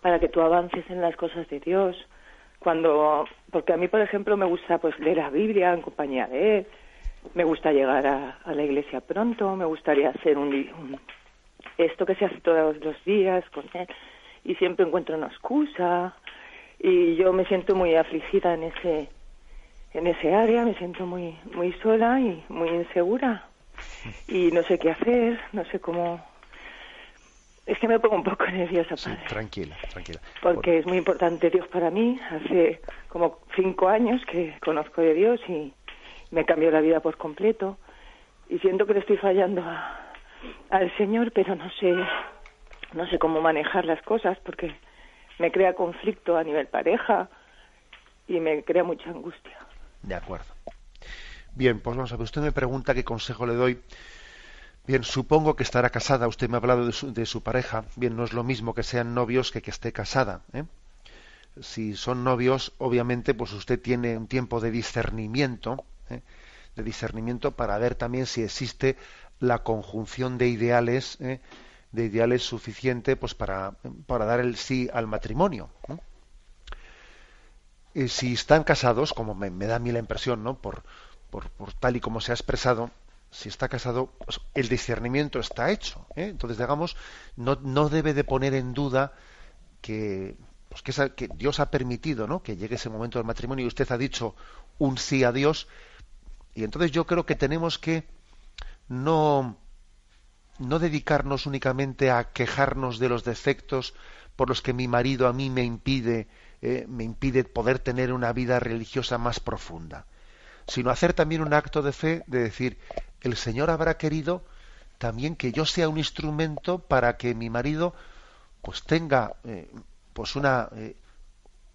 para que tú avances en las cosas de Dios, cuando, porque a mí, por ejemplo, me gusta, pues, leer la Biblia en compañía de él, me gusta llegar a, a la iglesia pronto, me gustaría hacer un, un esto que se hace todos los días con él, y siempre encuentro una excusa. Y yo me siento muy afligida en ese en ese área, me siento muy muy sola y muy insegura. Y no sé qué hacer, no sé cómo... Es que me pongo un poco nerviosa, padre. Sí, tranquila, tranquila. Porque es muy importante Dios para mí. Hace como cinco años que conozco de Dios y me cambió la vida por completo. Y siento que le estoy fallando a, al Señor, pero no sé, no sé cómo manejar las cosas porque... me crea conflicto a nivel pareja y me crea mucha angustia. De acuerdo. Bien, pues vamos a ver, usted me pregunta qué consejo le doy. Bien, supongo que estará casada, usted me ha hablado de su, de su pareja. Bien, no es lo mismo que sean novios que que esté casada, ¿eh? Si son novios, obviamente, pues usted tiene un tiempo de discernimiento, ¿eh?, de discernimiento para ver también si existe la conjunción de ideales, ¿eh?, de ideales suficiente pues para, para dar el sí al matrimonio, ¿no? Y si están casados, como me, me da a mí la impresión, ¿no?, por, por, por tal y como se ha expresado, si está casado, pues el discernimiento está hecho, ¿eh? Entonces, digamos, no, no debe de poner en duda que, pues que, esa, que Dios ha permitido, ¿no?, que llegue ese momento del matrimonio y usted ha dicho un sí a Dios. Y entonces yo creo que tenemos que no... no dedicarnos únicamente a quejarnos de los defectos por los que mi marido a mí me impide, eh, me impide poder tener una vida religiosa más profunda, sino hacer también un acto de fe de decir, el Señor habrá querido también que yo sea un instrumento para que mi marido pues tenga eh, pues una eh,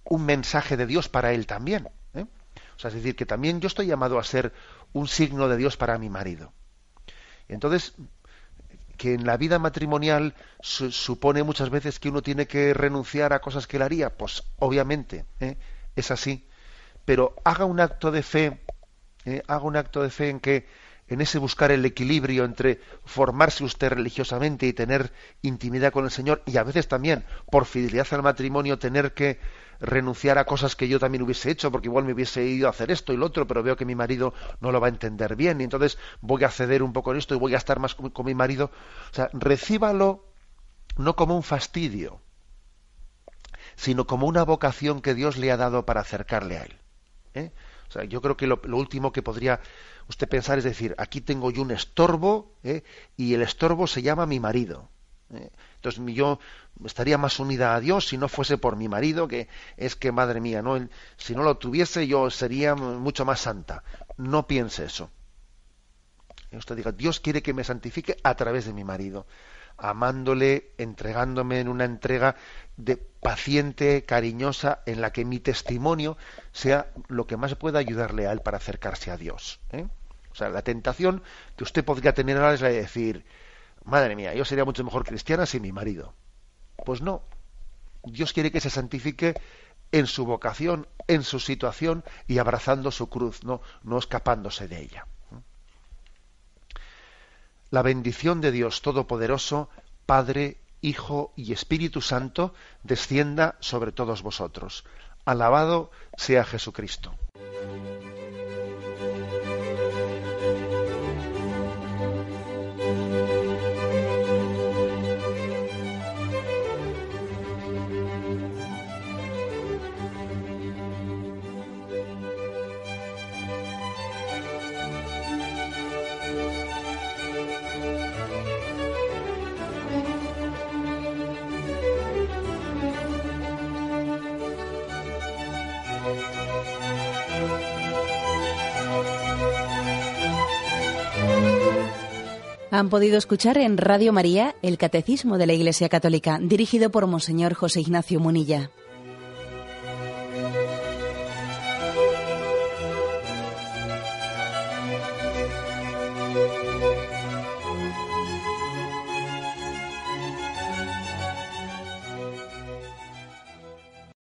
un mensaje de Dios para él también, ¿eh? O sea, es decir, que también yo estoy llamado a ser un signo de Dios para mi marido. Entonces, que en la vida matrimonial su- supone muchas veces que uno tiene que renunciar a cosas que él haría, pues obviamente, ¿eh? Es así. Pero haga un acto de fe, ¿eh? haga un acto de fe en que en ese buscar el equilibrio entre formarse usted religiosamente y tener intimidad con el Señor, y a veces también, por fidelidad al matrimonio, tener que renunciar a cosas que yo también hubiese hecho, porque igual me hubiese ido a hacer esto y lo otro, pero veo que mi marido no lo va a entender bien, y entonces voy a ceder un poco en esto y voy a estar más con, con mi marido. O sea, recíbalo no como un fastidio, sino como una vocación que Dios le ha dado para acercarle a él. ¿Eh? O sea, yo creo que lo, lo último que podría usted pensar es decir, aquí tengo yo un estorbo, ¿eh? y el estorbo se llama mi marido. ¿Eh? Entonces yo estaría más unida a Dios si no fuese por mi marido, que es que, madre mía, no, si no lo tuviese yo sería mucho más santa. No piense eso. Y usted diga, Dios quiere que me santifique a través de mi marido, amándole, entregándome en una entrega de paciente, cariñosa, en la que mi testimonio sea lo que más pueda ayudarle a él para acercarse a Dios. ¿Eh? O sea, la tentación que usted podría tener ahora es la de decir, madre mía, yo sería mucho mejor cristiana sin mi marido. Pues no. Dios quiere que se santifique en su vocación, en su situación y abrazando su cruz, no, no escapándose de ella. La bendición de Dios Todopoderoso, Padre, Hijo y Espíritu Santo, descienda sobre todos vosotros. Alabado sea Jesucristo. Han podido escuchar en Radio María el Catecismo de la Iglesia Católica, dirigido por Monseñor José Ignacio Munilla.